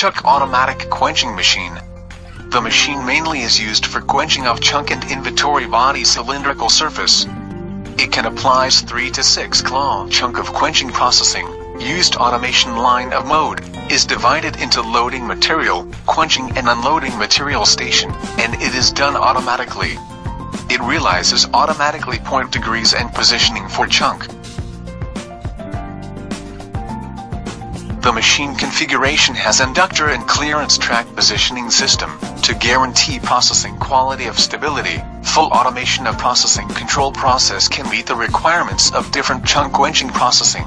Chuck automatic quenching machine. The machine mainly is used for quenching of chunk and inventory body cylindrical surface. It can applies 3 to 6 claw chunk of quenching processing. Used automation line of mode is divided into loading material, quenching and unloading material station, and it is done automatically. It realizes automatically point degrees and positioning for chunk. The machine configuration has inductor and clearance track positioning system to guarantee processing quality of stability. Full automation of processing control process can meet the requirements of different chunk quenching processing.